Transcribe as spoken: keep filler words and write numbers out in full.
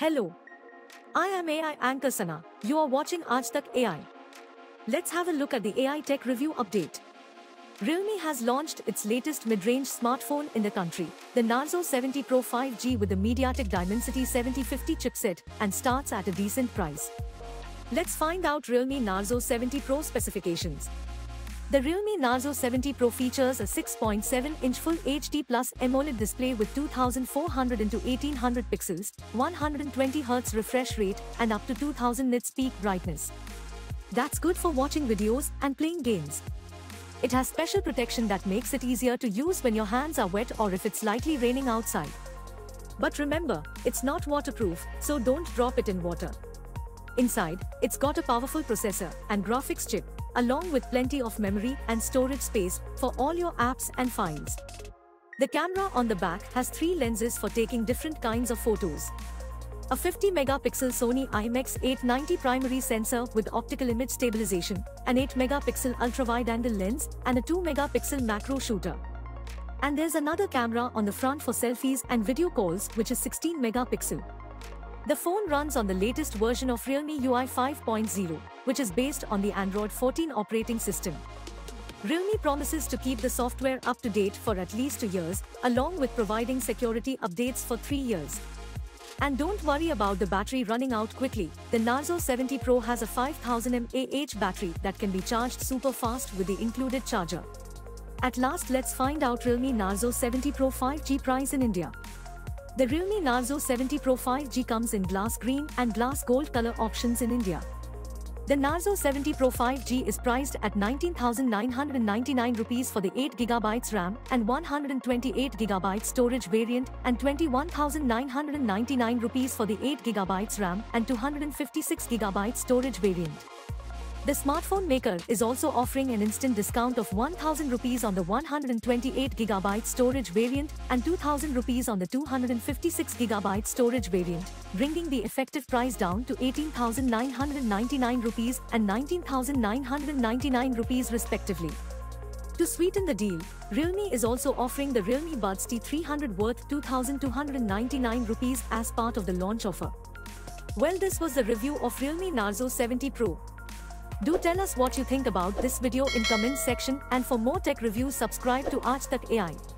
Hello, I am A I Anchor Sana. You are watching Aaj Tak A I. Let's have a look at the A I tech review update. Realme has launched its latest mid-range smartphone in the country, the Narzo seventy Pro five G with the MediaTek Dimensity seventy fifty chipset, and starts at a decent price. Let's find out Realme Narzo seventy Pro specifications. The Realme Narzo seventy Pro features a six point seven inch Full H D Plus AMOLED display with two thousand four hundred by eighteen hundred pixels, one hundred twenty hertz refresh rate, and up to two thousand nits peak brightness. That's good for watching videos and playing games. It has special protection that makes it easier to use when your hands are wet or if it's lightly raining outside. But remember, it's not waterproof, so don't drop it in water. Inside, it's got a powerful processor and graphics chip, along with plenty of memory and storage space for all your apps and files. The camera on the back has three lenses for taking different kinds of photos. A fifty megapixel Sony I M X eight ninety primary sensor with optical image stabilization, an eight megapixel ultra-wide-angle lens, and a two megapixel macro shooter. And there's another camera on the front for selfies and video calls, which is sixteen megapixel. The phone runs on the latest version of Realme U I five point oh, which is based on the Android fourteen operating system. Realme promises to keep the software up to date for at least two years, along with providing security updates for three years. And don't worry about the battery running out quickly. The Narzo seventy Pro has a five thousand milliamp hour battery that can be charged super fast with the included charger. At last, let's find out Realme Narzo seventy Pro five G price in India. The Realme Narzo seventy Pro five G comes in glass green and glass gold color options in India. The Narzo seventy Pro five G is priced at nineteen thousand nine hundred ninety-nine rupees for the eight gigabyte RAM and one hundred twenty-eight gigabyte storage variant, and twenty-one thousand nine hundred ninety-nine rupees for the eight gigabyte RAM and two hundred fifty-six gigabyte storage variant. The smartphone maker is also offering an instant discount of one thousand rupees on the one hundred twenty-eight gigabyte storage variant and two thousand rupees on the two hundred fifty-six gigabyte storage variant, bringing the effective price down to eighteen thousand nine hundred ninety-nine rupees and nineteen thousand nine hundred ninety-nine rupees respectively. To sweeten the deal, Realme is also offering the Realme Buds T three hundred worth two thousand two hundred ninety-nine rupees as part of the launch offer. Well, this was the review of Realme Narzo seventy Pro. Do tell us what you think about this video in comments section, and for more tech reviews subscribe to Aaj Tak A I.